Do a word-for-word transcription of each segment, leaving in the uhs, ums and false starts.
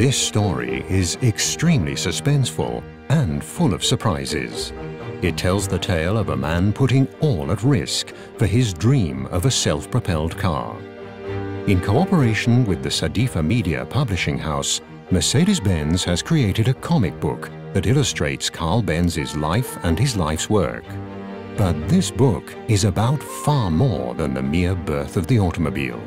This story is extremely suspenseful and full of surprises. It tells the tale of a man putting all at risk for his dream of a self-propelled car. In cooperation with the Sadifa Media Publishing House, Mercedes-Benz has created a comic book that illustrates Carl Benz's life and his life's work. But this book is about far more than the mere birth of the automobile.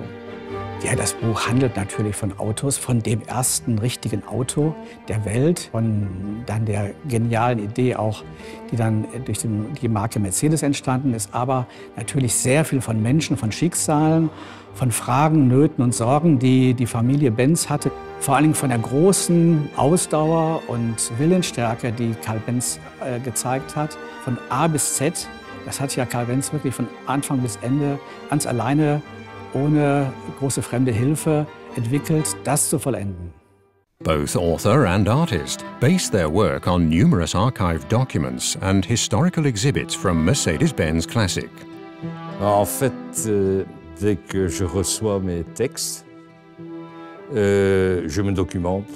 Ja, das Buch handelt natürlich von Autos, von dem ersten richtigen Auto der Welt, von dann der genialen Idee auch, die dann durch die Marke Mercedes entstanden ist, aber natürlich sehr viel von Menschen, von Schicksalen, von Fragen, Nöten und Sorgen, die die Familie Benz hatte. Vor allem von der großen Ausdauer und Willensstärke, die Carl Benz äh, gezeigt hat, von A bis Z. Das hat ja Carl Benz wirklich von Anfang bis Ende ganz alleine ohne große fremde Hilfe entwickelt, das zu vollenden. Both author and artist base their work on numerous archived documents and historical exhibits from Mercedes-Benz Classic. En fait, euh, dès que je reçois mes textes, euh, je me documente.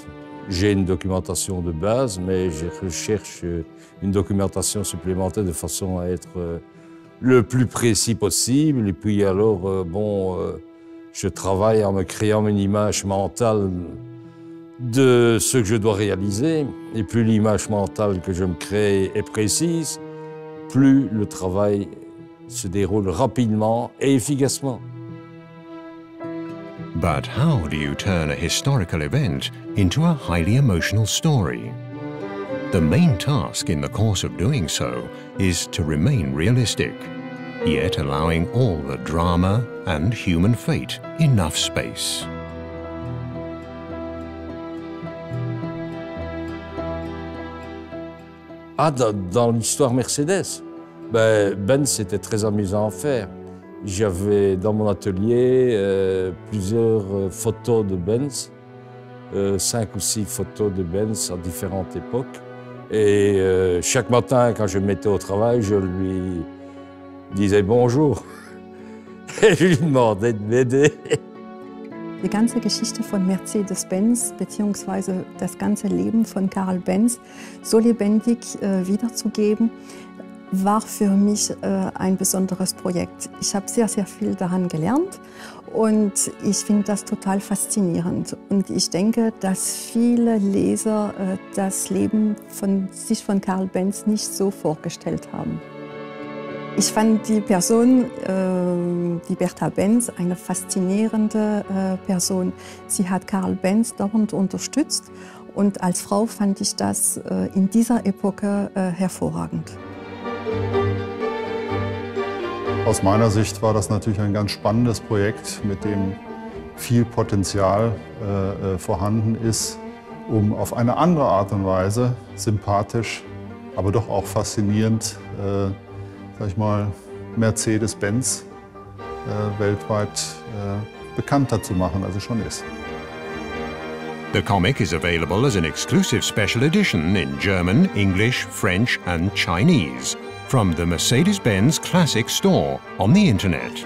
J'ai une documentation de base, mais je recherche une documentation supplémentaire de façon à être euh, le plus précis possible. Et puis alors, euh, bon, euh, je travaille en me créant une image mentale de ce que je dois réaliser. Et plus l'image mentale que je me crée est précise, plus le travail se déroule rapidement et efficacement. But how do you turn a historical event into a highly emotional story? The main task in the course of doing so is to remain realistic, yet allowing all the drama and human fate enough space. Ah, dans, dans l'histoire Mercedes, ben, ben c'était très amusant à faire. J'avais dans mon atelier euh, plusieurs photos de Benz, euh, cinq ou six photos de Benz à différentes époques. Et euh, chaque matin, quand je me mettais au travail, je lui disais bonjour. Et je lui demandais de m'aider. Die ganze Geschichte von Mercedes-Benz bzw. das ganze Leben von Carl Benz so lebendig äh, wiederzugeben, war für mich äh, ein besonderes Projekt. Ich habe sehr, sehr viel daran gelernt und ich finde das total faszinierend. Und ich denke, dass viele Leser äh, das Leben von sich von Carl Benz nicht so vorgestellt haben. Ich fand die Person, äh, die Bertha Benz, eine faszinierende äh, Person. Sie hat Carl Benz dauernd unterstützt und als Frau fand ich das äh, in dieser Epoche äh, hervorragend. Aus meiner Sicht war das natürlich ein ganz spannendes Projekt, mit dem viel Potenzial äh, vorhanden ist, um auf eine andere Art und Weise sympathisch, aber doch auch faszinierend, äh, sag ich mal, Mercedes-Benz äh, weltweit äh, bekannter zu machen, als es schon ist. The comic is available as an exclusive special edition in German, English, French and Chinese. From the Mercedes-Benz Classic Store on the internet.